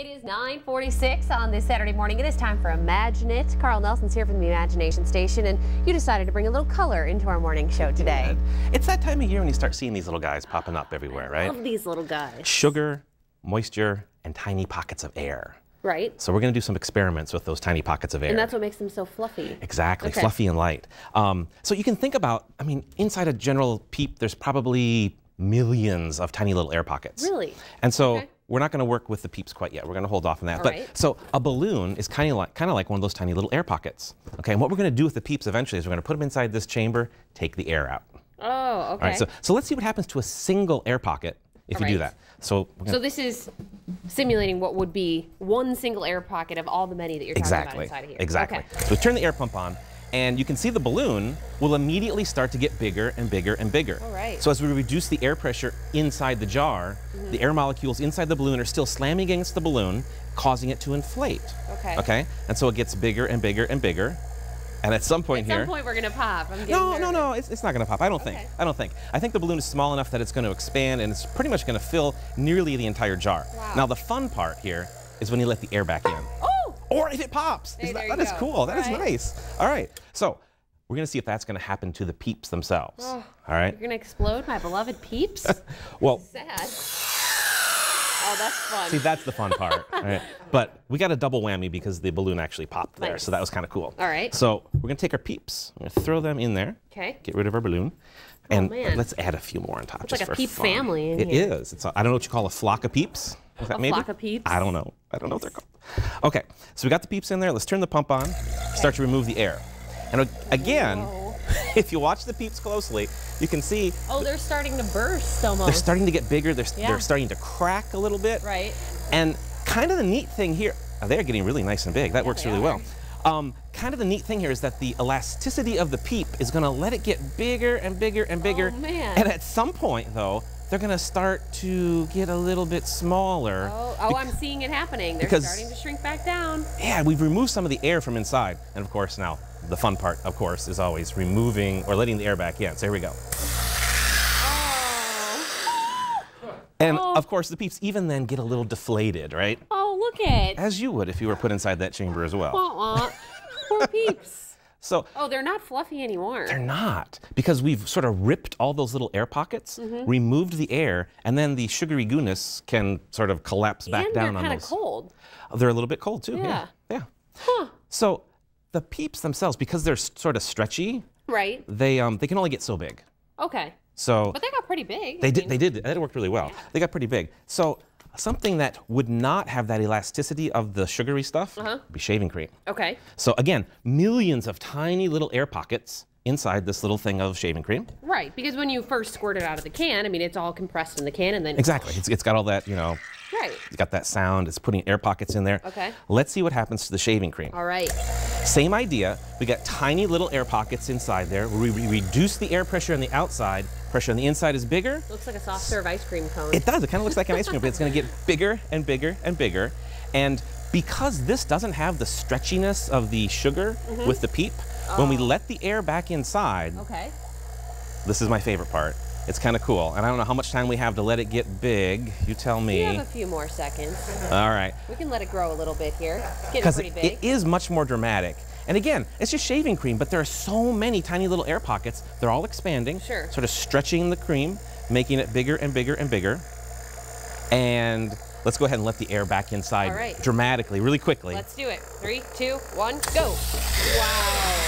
It is 9:46 on this Saturday morning. It is time for Imagine It. Carl Nelson's here from the Imagination Station, and you decided to bring a little color into our morning show today. It's that time of year when you start seeing these little guys popping up everywhere, right? I love these little guys. Sugar, moisture, and tiny pockets of air. Right. So we're going to do some experiments with those tiny pockets of air. And that's what makes them so fluffy. Exactly. Okay. Fluffy and light. So you can think about, I mean, inside a general peep, there's probably millions of tiny little air pockets. Really? And so... Okay. We're not going to work with the peeps quite yet. We're going to hold off on that. All right. So a balloon is kind of like one of those tiny little air pockets. Okay. And what we're going to do with the peeps eventually is we're going to put them inside this chamber, take the air out. Oh, okay. All right. So let's see what happens to a single air pocket if you do that. So this is simulating what would be one single air pocket of all the many that you're talking about inside of here. Exactly. Okay. So we turn the air pump on, and you can see the balloon will immediately start to get bigger and bigger and bigger. All right. So as we reduce the air pressure inside the jar, the air molecules inside the balloon are still slamming against the balloon, causing it to inflate. Okay. Okay. And so it gets bigger and bigger and bigger. And at some point here, we're gonna pop. No, it's not gonna pop. I don't think. I think the balloon is small enough that it's gonna expand, and it's pretty much gonna fill nearly the entire jar. Wow. Now the fun part here is when you let the air back in. Oh! Or if it pops. Hey, that is cool. That is nice. All right. So we're going to see if that's going to happen to the peeps themselves. Oh, all right. You're going to explode my beloved peeps? Well, sad. Oh, that's fun. See, that's the fun part. All right. But we got a double whammy because the balloon actually popped there. Nice. So that was kind of cool. All right. So we're going to take our peeps. We're going to throw them in there. Okay. Get rid of our balloon. And let's add a few more on top. It's just like a peep family in here. It is. It's, I don't know what you call a flock of peeps. Is that maybe? A flock of peeps? I don't know. I don't know what they're called. Okay. So we got the peeps in there. Let's turn the pump on. Start to remove the air. And again, if you watch the peeps closely, you can see. Oh, they're starting to burst almost. They're starting to get bigger. They're starting to crack a little bit. Right. And kind of the neat thing here, they're getting really nice and big. That works really well. Kind of the neat thing here is that the elasticity of the peep is going to let it get bigger and bigger and bigger. Oh, man. And at some point, though, they're going to start to get a little bit smaller. Oh, I'm seeing it happening. They're starting to shrink back down. Yeah, we've removed some of the air from inside. And of course, now the fun part, of course, is always removing or letting the air back in. So here we go. Oh. And of course, the peeps even then get a little deflated, right? Oh, look at it. As you would if you were put inside that chamber as well. Poor peeps. So, they're not fluffy anymore. They're not, because we've sort of ripped all those little air pockets, removed the air, and then the sugary gooness can sort of collapse back down on those. And they're kind of cold. They're a little bit cold too. Yeah. Yeah. Huh. So the peeps themselves, because they're sort of stretchy, right? They can only get so big. Okay. So. But they got pretty big. They did. That worked really well. Yeah. They got pretty big. So something that would not have that elasticity of the sugary stuff would be shaving cream. Okay. So again, millions of tiny little air pockets inside this little thing of shaving cream. Right, because when you first squirt it out of the can, I mean, it's all compressed in the can, and then exactly, it's got all that, you know. Right. It's got that sound. It's putting air pockets in there. Okay. Let's see what happens to the shaving cream. All right. Same idea. We got tiny little air pockets inside there. We reduce the air pressure on the outside. Pressure on the inside is bigger. Looks like a soft serve ice cream cone. It does. It kind of looks like an ice cream, but it's going to get bigger and bigger and bigger. And because this doesn't have the stretchiness of the sugar with the peep, when we let the air back inside, this is my favorite part. It's kind of cool. And I don't know how much time we have to let it get big. You tell me. We have a few more seconds. All right. We can let it grow a little bit here. It's getting pretty big. It is much more dramatic. And again, it's just shaving cream, but there are so many tiny little air pockets. They're all expanding, sort of stretching the cream, making it bigger and bigger and bigger. And let's go ahead and let the air back inside dramatically, really quickly. Let's do it. 3, 2, 1, go. Wow.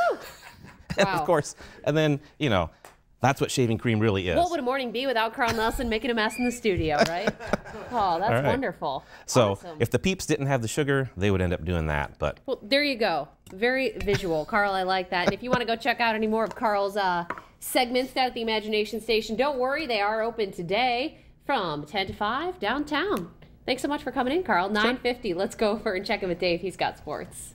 Woo. And of course, and then, you know, that's what shaving cream really is. What would a morning be without Carl Nelson making a mess in the studio, right? Oh, that's wonderful. So if the peeps didn't have the sugar, they would end up doing that. But well, there you go. Very visual. Carl, I like that. And if you want to go check out any more of Carl's segments down at the Imagination Station, don't worry. They are open today from 10 to 5 downtown. Thanks so much for coming in, Carl. 9:50. Let's go over and check in with Dave. He's got sports.